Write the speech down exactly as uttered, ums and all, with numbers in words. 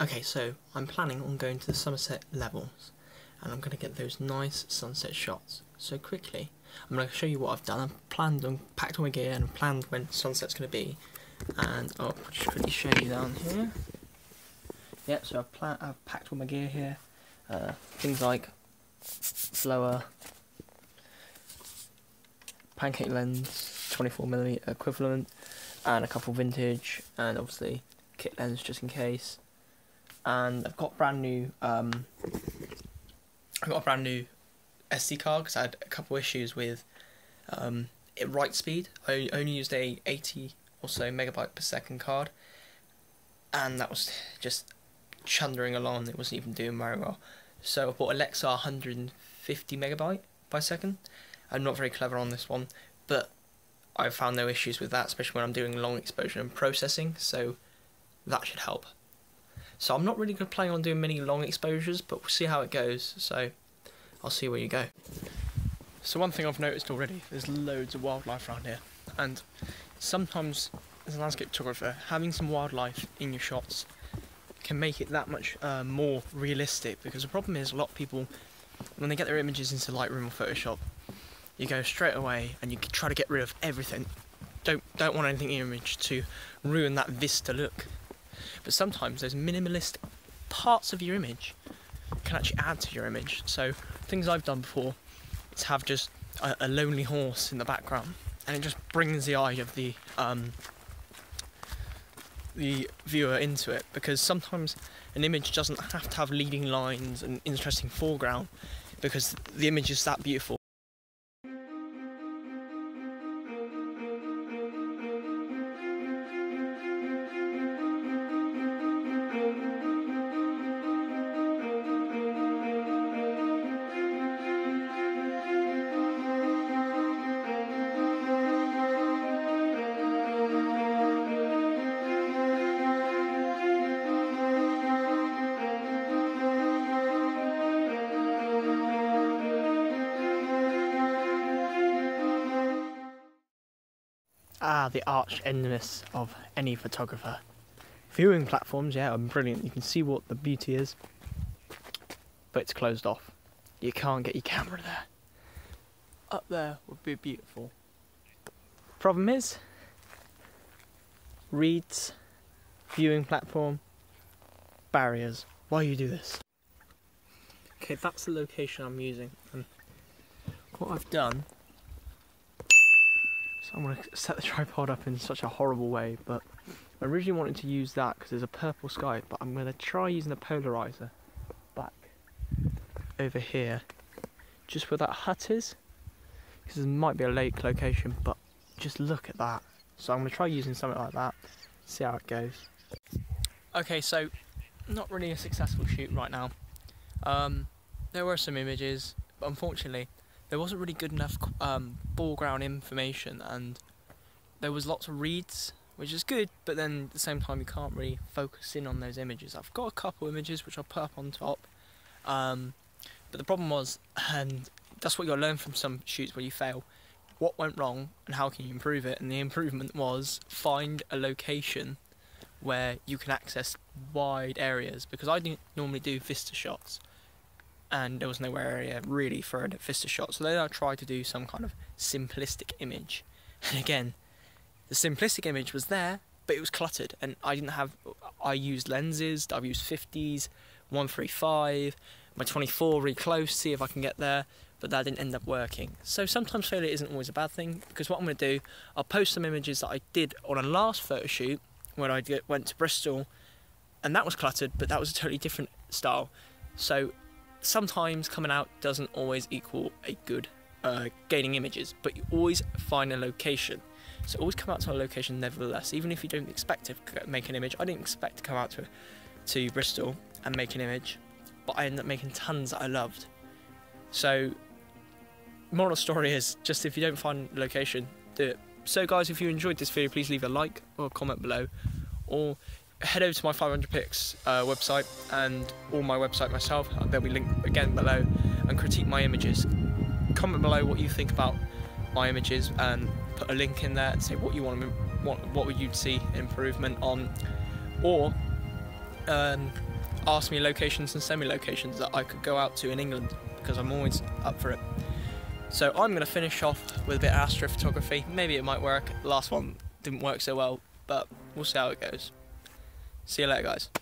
Okay, so I'm planning on going to the Somerset Levels, and I'm going to get those nice sunset shots. So quickly, I'm going to show you what I've done. I've planned on, packed all my gear, and planned when sunset's going to be. And I'll just quickly show you down here. Yep, so I've, plan I've packed all my gear here. Uh, things like blower, pancake lens, twenty-four millimeter equivalent, and a couple vintage, and obviously kit lens just in case. And I've got brand new. Um, I've got a brand new S D card because I had a couple issues with um, it write speed. I only used a eighty or so megabyte per second card, and that was just chundering along. It wasn't even doing very well. So I bought a Lexar one hundred fifty megabyte per second. I'm not very clever on this one, but I found no issues with that, especially when I'm doing long exposure and processing. So that should help. So I'm not really planning on doing many long exposures, but we'll see how it goes. So I'll see where you go. So one thing I've noticed already, there's loads of wildlife around here, and sometimes as a landscape photographer, having some wildlife in your shots can make it that much uh, more realistic, because the problem is a lot of people, when they get their images into Lightroom or Photoshop, you go straight away and you try to get rid of everything. Don't, don't want anything in your image to ruin that vista look. But sometimes those minimalist parts of your image can actually add to your image. So things I've done before is have just a, a lonely horse in the background, and it just brings the eye of the um, the viewer into it, because sometimes an image doesn't have to have leading lines and interesting foreground because the image is that beautiful. Ah, the arch enemies of any photographer. Viewing platforms, yeah, are brilliant. You can see what the beauty is, but it's closed off. You can't get your camera there. Up there would be beautiful. Problem is, reeds, viewing platform, barriers. Why you do this? Okay, that's the location I'm using. And what I've done, I'm going to set the tripod up in such a horrible way, but I originally wanted to use that because there's a purple sky, but I'm going to try using a polarizer back over here, just where that hut is, because it might be a lake location, but just look at that. So I'm going to try using something like that, see how it goes. Okay, so not really a successful shoot right now. Um, there were some images, but unfortunately there wasn't really good enough um, foreground information, and there was lots of reeds, which is good, but then at the same time you can't really focus in on those images. I've got a couple images which I'll put up on top, um, but the problem was, and that's what you'll learn from some shoots where you fail, what went wrong and how can you improve it. And the improvement was find a location where you can access wide areas, because I didn't normally do vista shots, and there was no area really for a vista shot. So then I tried to do some kind of simplistic image, and again, the simplistic image was there, but it was cluttered, and I didn't have. I used lenses. I've used fifties, one thirty-five, my twenty-four really close to see if I can get there, but that didn't end up working. So sometimes failure isn't always a bad thing, because what I'm going to do, I'll post some images that I did on a last photo shoot when I did, went to Bristol, and that was cluttered, but that was a totally different style. So sometimes coming out doesn't always equal a good uh, gaining images, but you always find a location. So always come out to a location nevertheless, even if you don't expect to make an image. I didn't expect to come out to, to Bristol and make an image, but I ended up making tons that I loved. So moral of the story is, just if you don't find a location, do it. So guys, if you enjoyed this video, please leave a like or a comment below, or head over to my five hundred pix uh, website, and all my website myself, they'll be linked again below, and critique my images. Comment below what you think about my images, and put a link in there and say what you want to, what, what would you see improvement on, or um, asked me locations and semi-locations that I could go out to in England, because I'm always up for it. So I'm going to finish off with a bit of astrophotography. Maybe it might work. Last one didn't work so well, but we'll see how it goes. See you later, guys.